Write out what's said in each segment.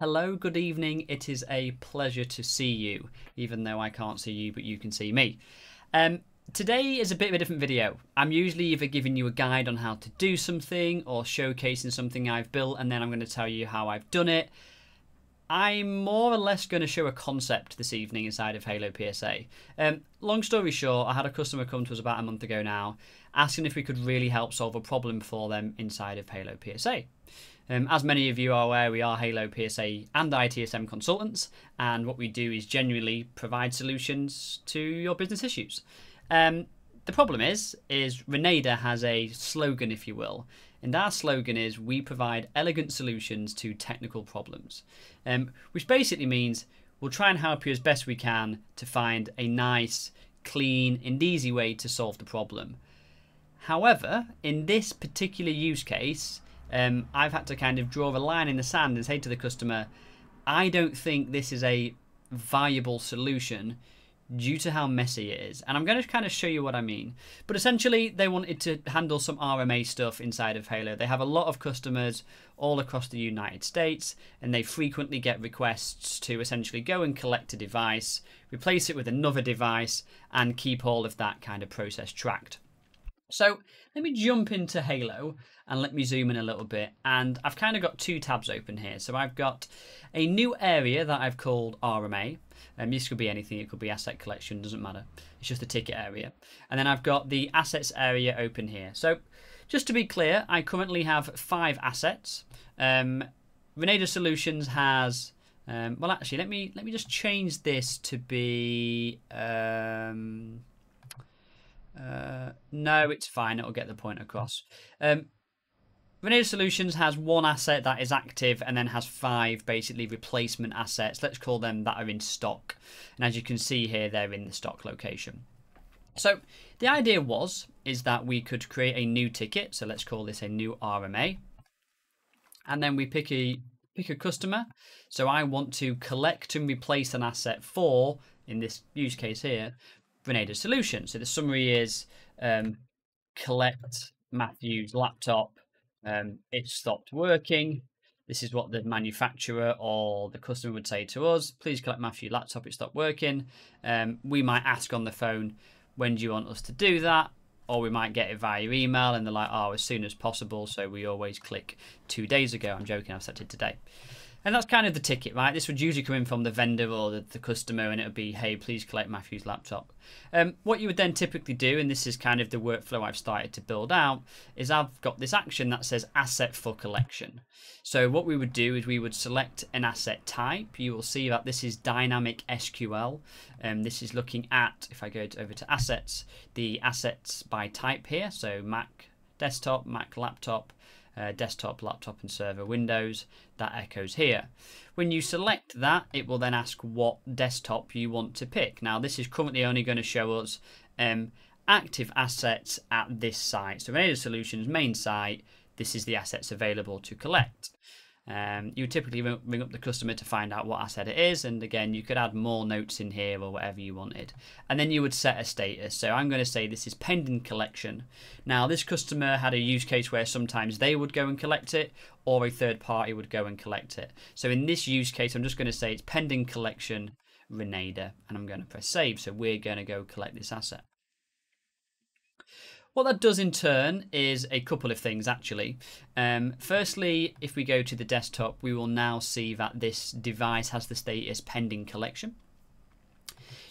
Hello, good evening. It is a pleasure to see you, even though I can't see you, but you can see me. Today is a bit of a different video. I'm usually either giving you a guide on how to do something or showcasing something I've built, and then I'm going to tell you how I've done it. I'm more or less going to show a concept this evening inside of Halo PSA. Long story short, I had a customer come to us about a month ago now, asking if we could really help solve a problem for them inside of Halo PSA. As many of you are aware, we are Halo PSA and ITSM consultants, and what we do is genuinely provide solutions to your business issues. The problem is Renada has a slogan, if you will, and our slogan is, we provide elegant solutions to technical problems, which basically means we'll try and help you as best we can to find a nice, clean, and easy way to solve the problem. However, in this particular use case, I've had to kind of draw a line in the sand and say to the customer, I don't think this is a viable solution due to how messy it is. And I'm going to kind of show you what I mean. But essentially, they wanted to handle some RMA stuff inside of Halo. They have a lot of customers all across the United States, and they frequently get requests to essentially go and collect a device, replace it with another device, and keep all of that kind of process tracked. So let me jump into Halo and let me zoom in a little bit. And I've kind of got two tabs open here. So I've got a new area that I've called RMA. This could be anything. It could be asset collection, doesn't matter. It's just the ticket area. And then I've got the assets area open here. So just to be clear, I currently have 5 assets. Renada Solutions has, well, actually, let me just change this to be... no, it's fine. It'll get the point across. Renada Solutions has 1 asset that is active and then has 5 basically replacement assets. Let's call them that are in stock. And as you can see here, they're in the stock location. So the idea is that we could create a new ticket. So let's call this a new RMA. And then we pick a customer. So I want to collect and replace an asset for, in this use case here, Renada solution. So the summary is collect Matthew's laptop. It stopped working. This is what the manufacturer or the customer would say to us. Please collect Matthew's laptop. It stopped working. We might ask on the phone, when do you want us to do that? Or we might get it via email and they're like, oh, as soon as possible. So we always click 2 days ago. I'm joking. I've set it today. And that's kind of the ticket, right? This would usually come in from the vendor or the customer, and it would be, hey, please collect Matthew's laptop. What you would then typically do, and this is kind of the workflow I've started to build out, is I've got this action that says asset for collection. So what we would do is we would select an asset type. You will see that this is Dynamic SQL. This is looking at, if I go over to assets, the assets by type here. So Mac desktop, Mac laptop. Desktop, laptop, and server, Windows, that echoes here. When you select that, it will then ask what desktop you want to pick. Now, this is currently only going to show us active assets at this site. So, Renada Solutions main site, this is the assets available to collect. You typically ring up the customer to find out what asset it is, and again, you could add more notes in here or whatever you wanted. And then you would set a status. So I'm going to say this is pending collection. Now, this customer had a use case where sometimes they would go and collect it, or a third party would go and collect it. So in this use case, I'm just going to say it's pending collection Renada, and I'm going to press save. So we're going to go collect this asset. What that does in turn is a couple of things, actually. Firstly, if we go to the desktop, we will now see that this device has the status pending collection.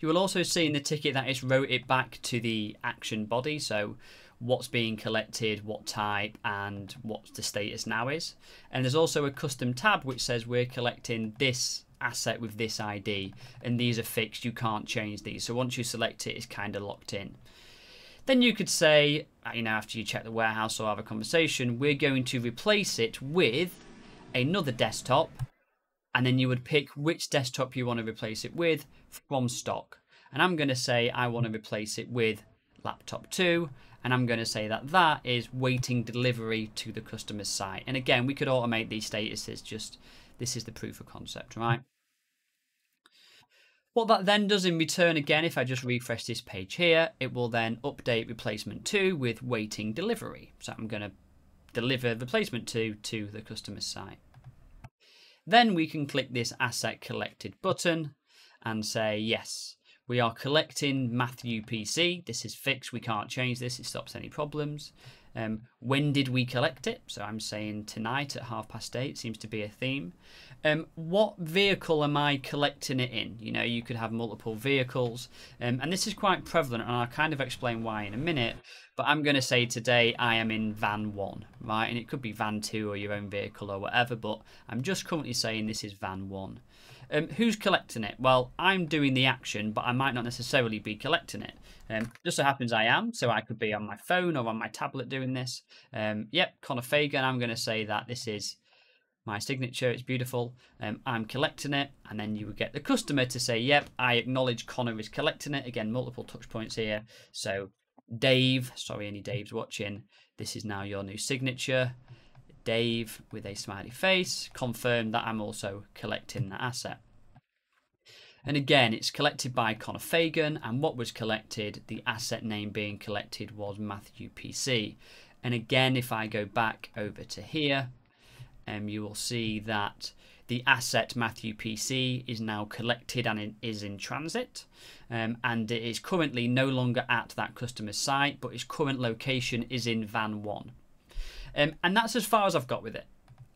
You will also see in the ticket that it's wrote it back to the action body, so what's being collected, what type, and what the status now is. And there's also a custom tab which says we're collecting this asset with this ID, and these are fixed, you can't change these. So once you select it, it's kind of locked in. Then you could say, you know, after you check the warehouse or have a conversation, we're going to replace it with another desktop. And then you would pick which desktop you want to replace it with from stock. And I'm going to say I want to replace it with laptop 2. And I'm going to say that that is waiting delivery to the customer's site. And again, we could automate these statuses. Just this is the proof of concept, right? What that then does in return, again, if I just refresh this page here, it will then update replacement 2 with waiting delivery. So I'm going to deliver replacement 2 to the customer site. Then we can click this asset collected button and say, yes, we are collecting Matthew PC. This is fixed. We can't change this. It stops any problems. When did we collect it? So I'm saying tonight at 8:30 seems to be a theme. What vehicle am I collecting it in? You know, you could have multiple vehicles. And this is quite prevalent, and I'll kind of explain why in a minute. But I'm going to say today I am in van 1, right? And it could be van 2 or your own vehicle or whatever, but I'm just currently saying this is van 1. Who's collecting it? Well, I'm doing the action, but I might not necessarily be collecting it. Just so happens I am, so I could be on my phone or on my tablet doing this. Yep, Connor Fagan, I'm going to say that this is my signature, it's beautiful. I'm collecting it, and then you would get the customer to say, yep, I acknowledge Connor is collecting it. Again, multiple touch points here. So Dave, sorry any Daves watching, this is now your new signature. Dave with a smiley face, confirm that I'm also collecting that asset. And again, it's collected by Connor Fagan, and what was collected, the asset name being collected was Matthew PC. And again, if I go back over to here, you will see that the asset Matthew PC is now collected and is in transit, and it is currently no longer at that customer's site, but its current location is in van 1. And that's as far as I've got with it.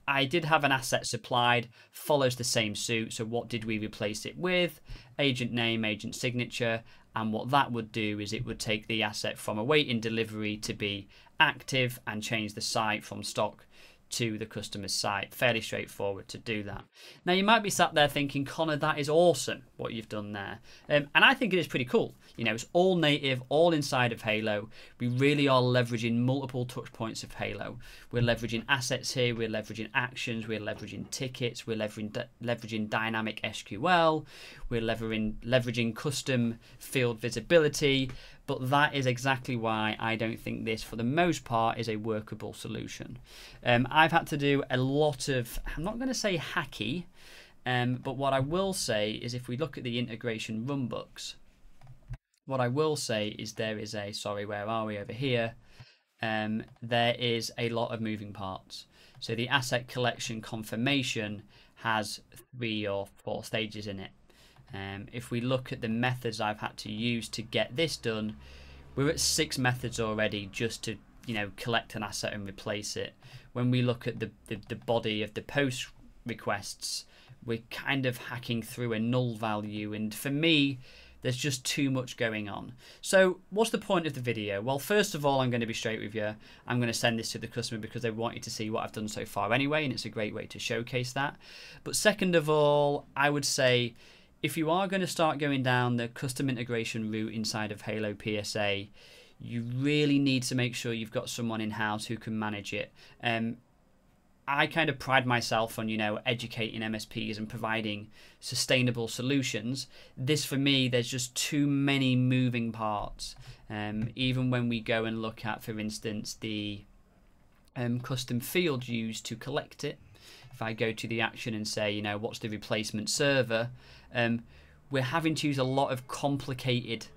I did have an asset supplied, follows the same suit. So what did we replace it with? Agent name, agent signature. And what that would do is it would take the asset from awaiting delivery to be active and change the site from stock to the customer's site. Fairly straightforward to do that. Now you might be sat there thinking, Connor, that is awesome what you've done there. And I think it is pretty cool. You know, it's all native, all inside of Halo. We really are leveraging multiple touch points of Halo. We're leveraging assets here, we're leveraging actions, we're leveraging tickets, we're leveraging dynamic SQL, we're leveraging custom field visibility. But that is exactly why I don't think this, for the most part, is a workable solution. I've had to do a lot of, I'm not going to say hacky, but what I will say is if we look at the integration runbooks, what I will say is there is a, sorry, where are we over here? There is a lot of moving parts. So the asset collection confirmation has 3 or 4 stages in it. If we look at the methods I've had to use to get this done, we're at 6 methods already just to, you know, collect an asset and replace it. When we look at the body of the post requests, we're kind of hacking through a null value. And for me, there's just too much going on. So what's the point of the video? Well, first of all, I'm going to be straight with you. I'm going to send this to the customer because they want you to see what I've done so far anyway. And it's a great way to showcase that. But second of all, I would say, if you are going to start going down the custom integration route inside of Halo PSA, you really need to make sure you've got someone in-house who can manage it. I kind of pride myself on, you know, educating MSPs and providing sustainable solutions. This, for me, there's just too many moving parts. Even when we go and look at, for instance, the custom field used to collect it, if I go to the action and say, you know, what's the replacement server, we're having to use a lot of complicated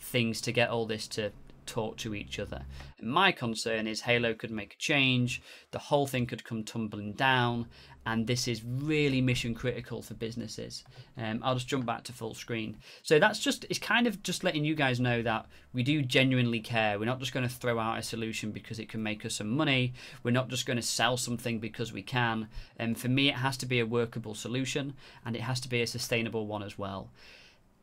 things to get all this to talk to each other. And my concern is Halo could make a change, the whole thing could come tumbling down, and this is really mission critical for businesses. I'll just jump back to full screen. So that's just, it's kind of just letting you guys know that we do genuinely care. We're not just going to throw out a solution because it can make us some money. We're not just going to sell something because we can. For me, it has to be a workable solution, and it has to be a sustainable one as well.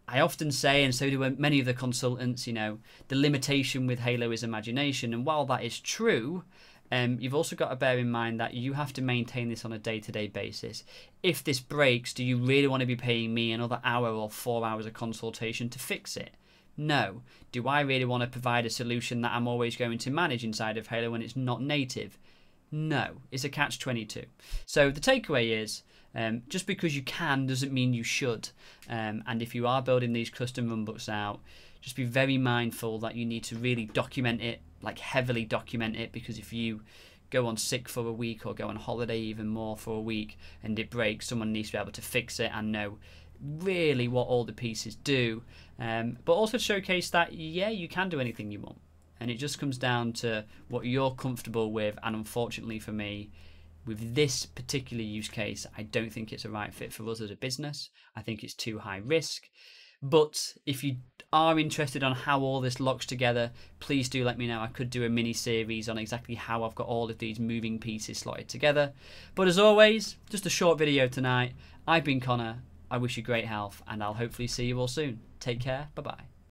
I often say, and so do many of the consultants, you know, the limitation with Halo is imagination. And while that is true, you've also got to bear in mind that you have to maintain this on a day-to-day basis. If this breaks, do you really want to be paying me another hour or 4 hours of consultation to fix it? No. Do I really want to provide a solution that I'm always going to manage inside of Halo when it's not native? No. It's a catch-22. So the takeaway is, just because you can doesn't mean you should. And if you are building these custom runbooks out, just be very mindful that you need to really document it, like heavily document it, because if you go on sick for a week or go on holiday even more for a week and it breaks, someone needs to be able to fix it and know really what all the pieces do. But also showcase that, yeah, you can do anything you want. And it just comes down to what you're comfortable with. And unfortunately for me, With this particular use case, I don't think it's a right fit for us as a business. I think it's too high risk. But if you are interested on how all this locks together, please do let me know. I could do a mini series on exactly how I've got all of these moving pieces slotted together. But as always, just a short video tonight. I've been Connor. I wish you great health, and I'll hopefully see you all soon. Take care. Bye-bye.